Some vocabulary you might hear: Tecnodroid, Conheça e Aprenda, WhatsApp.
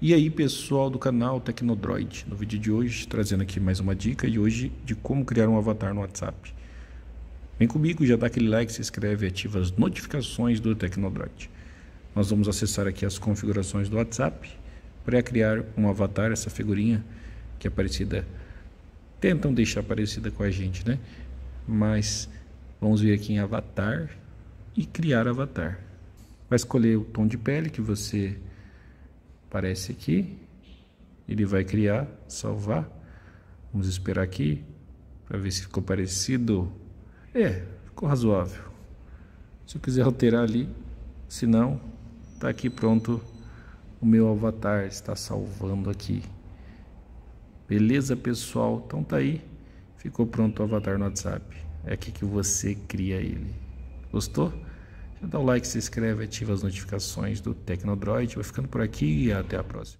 E aí, pessoal do canal Tecnodroid, no vídeo de hoje trazendo aqui mais uma dica e hoje de como criar um avatar no WhatsApp. Vem comigo, já dá aquele like, se inscreve e ativa as notificações do Tecnodroid. Nós vamos acessar aqui as configurações do WhatsApp para criar um avatar, essa figurinha que é parecida, tentam deixar parecida com a gente, né? Mas vamos vir aqui em avatar e criar avatar. Vai escolher o tom de pele que você aparece aqui, ele vai criar, salvar, vamos esperar aqui, para ver se ficou parecido, ficou razoável, se eu quiser alterar ali, se não, tá aqui pronto, o meu avatar está salvando aqui, beleza pessoal, então tá aí, ficou pronto o avatar no WhatsApp, é aqui que você cria ele, gostou? Dá o like, se inscreve, ativa as notificações do Tecnodroid. Vou ficando por aqui e até a próxima.